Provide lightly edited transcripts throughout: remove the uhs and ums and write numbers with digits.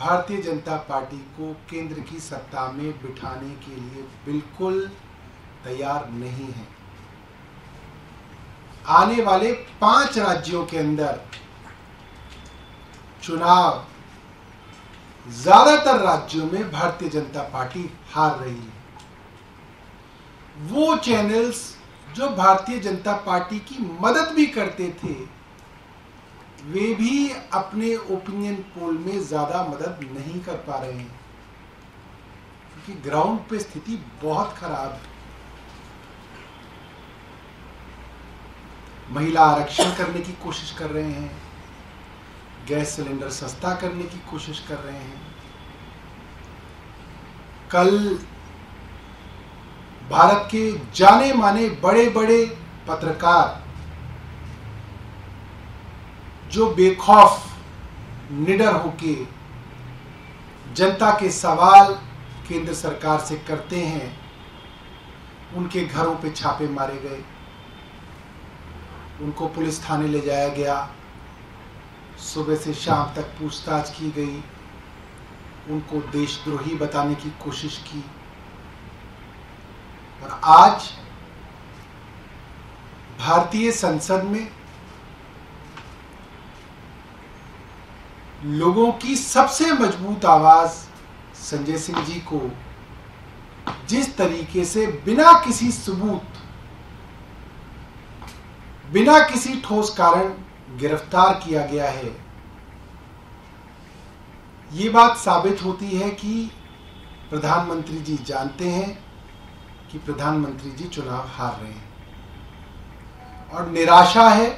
Bharatiya Janata party को केंद्र की सत्ता में बिठाने के लिए बिल्कुल तैयार नहीं है। आने वाले 5 राज्यों के अंदर चुनाव ज्यादातर राज्यों में भारतीय जनता पार्टी हार रही है। वो चैनल्स जो भारतीय जनता पार्टी की मदद भी करते थे वे भी अपने ओपिनियन पोल में ज्यादा मदद नहीं कर पा रहे हैं, क्योंकि ग्राउंड पे स्थिति बहुत खराब है। महिला आरक्षण करने की कोशिश कर रहे हैं, गैस सिलेंडर सस्ता करने की कोशिश कर रहे हैं। कल भारत के जाने माने बड़े बड़े पत्रकार जो बेखौफ निडर होके जनता के सवाल केंद्र सरकार से करते हैं, उनके घरों पे छापे मारे गए, उनको पुलिस थाने ले जाया गया, सुबह से शाम तक पूछताछ की गई, उनको देशद्रोही बताने की कोशिश की। और आज भारतीय संसद में लोगों की सबसे मजबूत आवाज संजय सिंह जी को जिस तरीके से बिना किसी सबूत, बिना किसी ठोस कारण गिरफ्तार किया गया है, ये बात साबित होती है कि प्रधानमंत्री जी जानते हैं कि प्रधानमंत्री जी चुनाव हार रहे हैं। और निराशा है,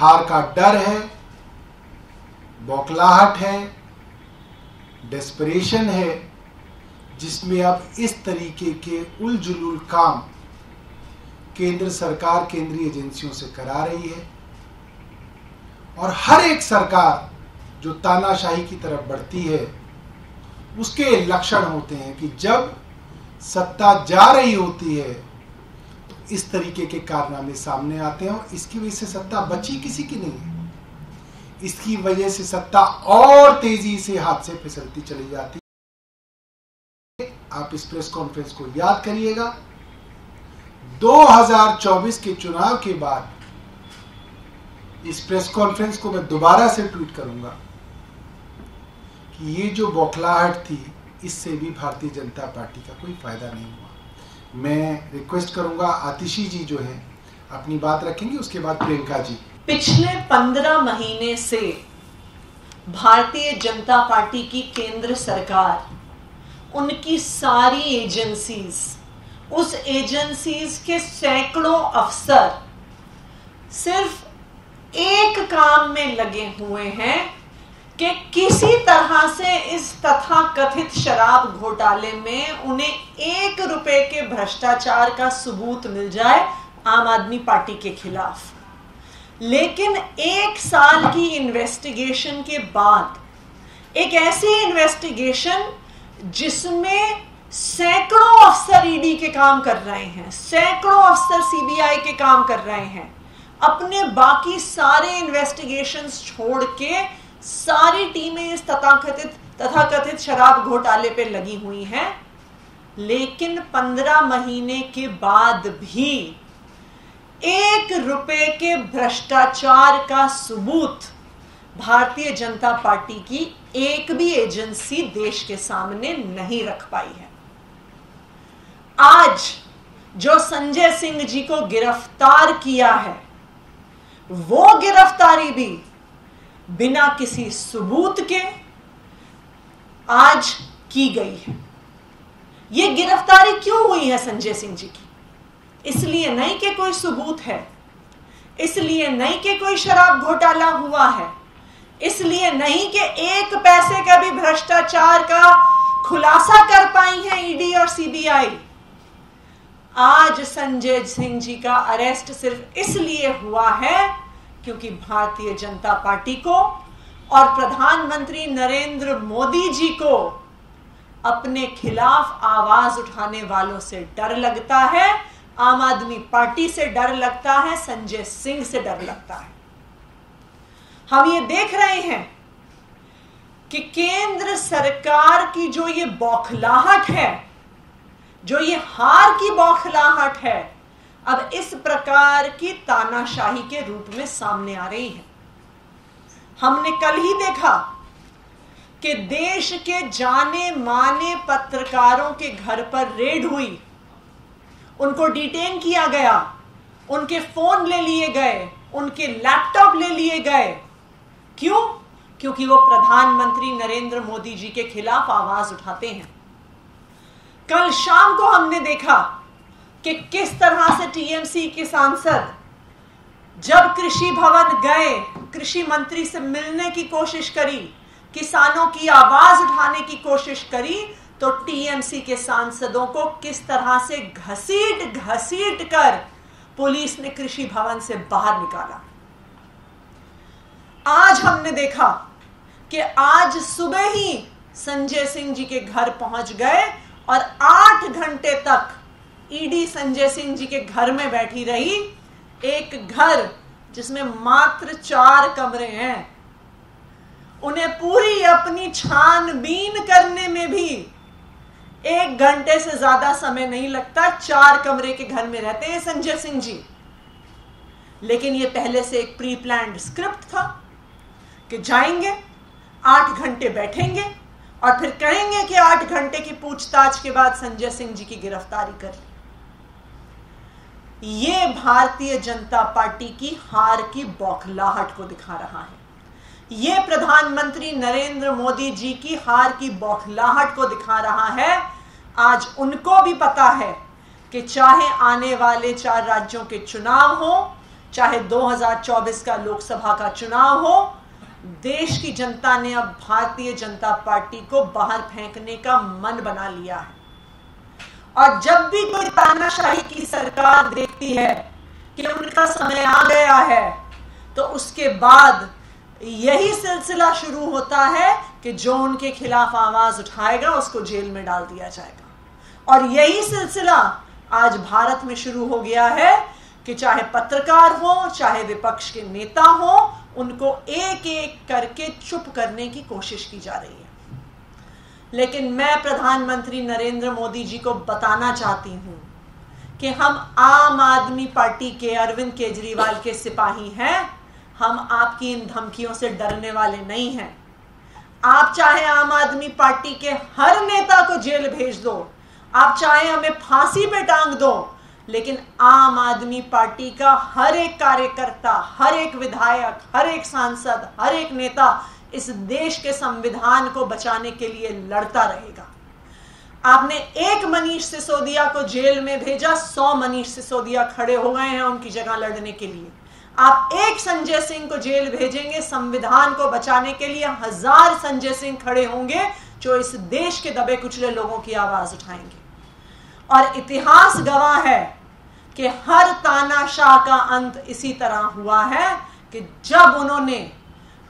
हार का डर है, बौखलाहट है, डेस्परेशन है, जिसमें अब इस तरीके के उलझुल काम केंद्र सरकार केंद्रीय एजेंसियों से करा रही है। और हर एक सरकार जो तानाशाही की तरफ बढ़ती है उसके लक्षण होते हैं कि जब सत्ता जा रही होती है तो इस तरीके के कारनामे सामने आते हैं। और इसकी वजह से सत्ता बची किसी की नहीं है, इसकी वजह से सत्ता और तेजी से हाथ से फिसलती चली जाती है। आप इस प्रेस कॉन्फ्रेंस को याद करिएगा। 2024 के चुनाव के बाद इस प्रेस कॉन्फ्रेंस को मैं दोबारा से ट्वीट करूंगा कि ये जो बौखलाहट थी इससे भी भारतीय जनता पार्टी का कोई फायदा नहीं हुआ। मैं रिक्वेस्ट करूंगा आतिशी जी जो हैं अपनी बात रखेंगी, उसके बाद प्रियंका जी। पिछले 15 महीने से भारतीय जनता पार्टी की केंद्र सरकार, उनकी सारी एजेंसीज, उस एजेंसीज के सैकड़ों अफसर सिर्फ एक काम में लगे हुए हैं कि किसी तरह से इस तथाकथित शराब घोटाले में उन्हें 1 रुपए के भ्रष्टाचार का सबूत मिल जाए आम आदमी पार्टी के खिलाफ। लेकिन 1 साल की इन्वेस्टिगेशन के बाद, एक ऐसी इन्वेस्टिगेशन जिसमें सैकड़ों अफसर ईडी के काम कर रहे हैं, सैकड़ों अफसर सीबीआई के काम कर रहे हैं, अपने बाकी सारे इन्वेस्टिगेशंस छोड़ के सारी टीमें इस तथाकथित शराब घोटाले पे लगी हुई हैं, लेकिन 15 महीने के बाद भी 1 रुपए के भ्रष्टाचार का सबूत भारतीय जनता पार्टी की एक भी एजेंसी देश के सामने नहीं रख पाई है। आज जो संजय सिंह जी को गिरफ्तार किया है वो गिरफ्तारी भी बिना किसी सबूत के आज की गई है। ये गिरफ्तारी क्यों हुई है संजय सिंह जी की? इसलिए नहीं कि कोई सबूत है, इसलिए नहीं कि कोई शराब घोटाला हुआ है, इसलिए नहीं कि 1 पैसे का भी भ्रष्टाचार का खुलासा कर पाई है ईडी और सीबीआई। आज संजय सिंह जी का अरेस्ट सिर्फ इसलिए हुआ है क्योंकि भारतीय जनता पार्टी को और प्रधानमंत्री नरेंद्र मोदी जी को अपने खिलाफ आवाज उठाने वालों से डर लगता है, आम आदमी पार्टी से डर लगता है, संजय सिंह से डर लगता है। हम ये देख रहे हैं कि केंद्र सरकार की जो ये बौखलाहट है, जो ये हार की बौखलाहट है, अब इस प्रकार की तानाशाही के रूप में सामने आ रही है। हमने कल ही देखा कि देश के जाने माने पत्रकारों के घर पर रेड हुई, उनको डिटेन किया गया, उनके फोन ले लिए गए, उनके लैपटॉप ले लिए गए। क्यों? क्योंकि वो प्रधानमंत्री नरेंद्र मोदी जी के खिलाफ आवाज उठाते हैं। कल शाम को हमने देखा कि किस तरह से टीएमसी के सांसद जब कृषि भवन गए, कृषि मंत्री से मिलने की कोशिश करी, किसानों की आवाज उठाने की कोशिश करी, तो टीएमसी के सांसदों को किस तरह से घसीट कर पुलिस ने कृषि भवन से बाहर निकाला। आज हमने देखा कि आज सुबह ही संजय सिंह जी के घर पहुंच गए और 8 घंटे तक ईडी संजय सिंह जी के घर में बैठी रही। एक घर जिसमें मात्र 4 कमरे हैं, उन्हें पूरी अपनी छानबीन करने में भी 1 घंटे से ज्यादा समय नहीं लगता। 4 कमरे के घर में रहते हैं संजय सिंह जी, लेकिन ये पहले से एक प्री प्लान्ड स्क्रिप्ट था कि जाएंगे, 8 घंटे बैठेंगे और फिर कहेंगे कि 8 घंटे की पूछताछ के बाद संजय सिंह जी की गिरफ्तारी कर ली। ये भारतीय जनता पार्टी की हार की बौखलाहट को दिखा रहा है। ये प्रधानमंत्री नरेंद्र मोदी जी की हार की बौखलाहट को दिखा रहा है। आज उनको भी पता है कि चाहे आने वाले 4 राज्यों के चुनाव हो, चाहे 2024 का लोकसभा का चुनाव हो, देश की जनता ने अब भारतीय जनता पार्टी को बाहर फेंकने का मन बना लिया है। और जब भी कोई तानाशाही की सरकार देखती है कि उनका समय आ गया है, तो उसके बाद यही सिलसिला शुरू होता है कि जो उनके खिलाफ आवाज उठाएगा उसको जेल में डाल दिया जाएगा। और यही सिलसिला आज भारत में शुरू हो गया है कि चाहे पत्रकार हो, चाहे विपक्ष के नेता हो, उनको एक एक करके चुप करने की कोशिश की जा रही है। लेकिन मैं प्रधानमंत्री नरेंद्र मोदी जी को बताना चाहती हूं कि हम आम आदमी पार्टी के अरविंद केजरीवाल के सिपाही हैं। हम आपकी इन धमकियों से डरने वाले नहीं हैं। आप चाहे आम आदमी पार्टी के हर नेता को जेल भेज दो, आप चाहे हमें फांसी पे टांग दो, लेकिन आम आदमी पार्टी का हर एक कार्यकर्ता, हर एक विधायक, हर एक सांसद, हर एक नेता इस देश के संविधान को बचाने के लिए लड़ता रहेगा। आपने एक मनीष सिसोदिया को जेल में भेजा, 100 मनीष सिसोदिया खड़े हो गए हैं उनकी जगह लड़ने के लिए। आप एक संजय सिंह को जेल भेजेंगे, संविधान को बचाने के लिए 1000 संजय सिंह खड़े होंगे जो इस देश के दबे कुचले लोगों की आवाज उठाएंगे। और इतिहास गवाह है कि हर तानाशाह का अंत इसी तरह हुआ है कि जब उन्होंने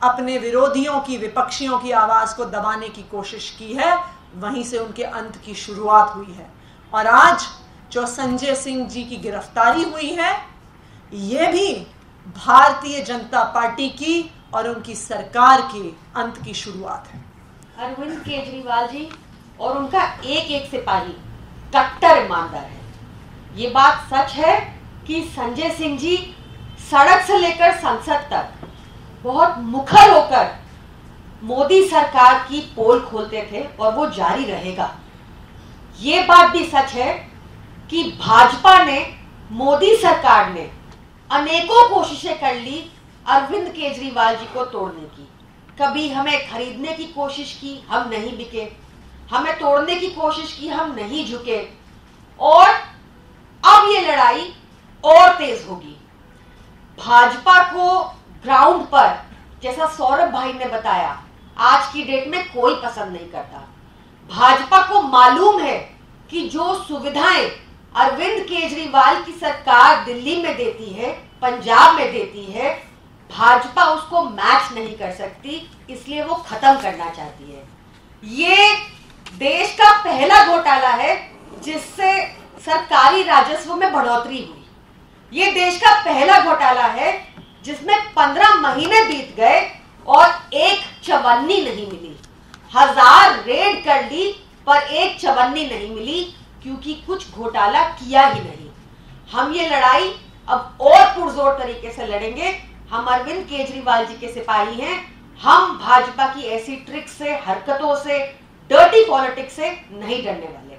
अपने विरोधियों की, विपक्षियों की आवाज को दबाने की कोशिश की है, वहीं से उनके अंत की शुरुआत हुई है। और आज जो संजय सिंह जी की गिरफ्तारी हुई है, ये भी भारतीय जनता पार्टी की और उनकी सरकार के अंत की शुरुआत है। अरविंद केजरीवाल जी और उनका एक एक सिपाही कट्टर ईमानदार है। ये बात सच है कि संजय सिंह जी सड़क से लेकर संसद तक बहुत मुखर होकर मोदी सरकार की पोल खोलते थे और वो जारी रहेगा। ये बात भी सच है कि भाजपा ने, मोदी सरकार ने अनेकों कोशिशें कर ली अरविंद केजरीवाल जी को तोड़ने की। कभी हमें खरीदने की कोशिश की, हम नहीं बिके, हमें तोड़ने की कोशिश की, हम नहीं झुके। और अब ये लड़ाई और तेज होगी। भाजपा को ग्राउंड पर, जैसा सौरभ भाई ने बताया, आज की डेट में कोई पसंद नहीं करता। भाजपा को मालूम है कि जो सुविधाएं अरविंद केजरीवाल की सरकार दिल्ली में देती है, पंजाब में देती है, भाजपा उसको मैच नहीं कर सकती, इसलिए वो खत्म करना चाहती है। ये देश का पहला घोटाला है जिससे सरकारी राजस्व में बढ़ोतरी हुई। ये देश का पहला घोटाला है जिसमें 15 महीने बीत गए और एक चवन्नी नहीं मिली। 1000 रेड कर ली पर एक चवन्नी नहीं मिली, क्योंकि कुछ घोटाला किया ही नहीं। हम ये लड़ाई अब और पुरजोर तरीके से लड़ेंगे। हम अरविंद केजरीवाल जी के सिपाही हैं। हम भाजपा की ऐसी ट्रिक से, हरकतों से, डर्टी पॉलिटिक्स से नहीं डरने वाले।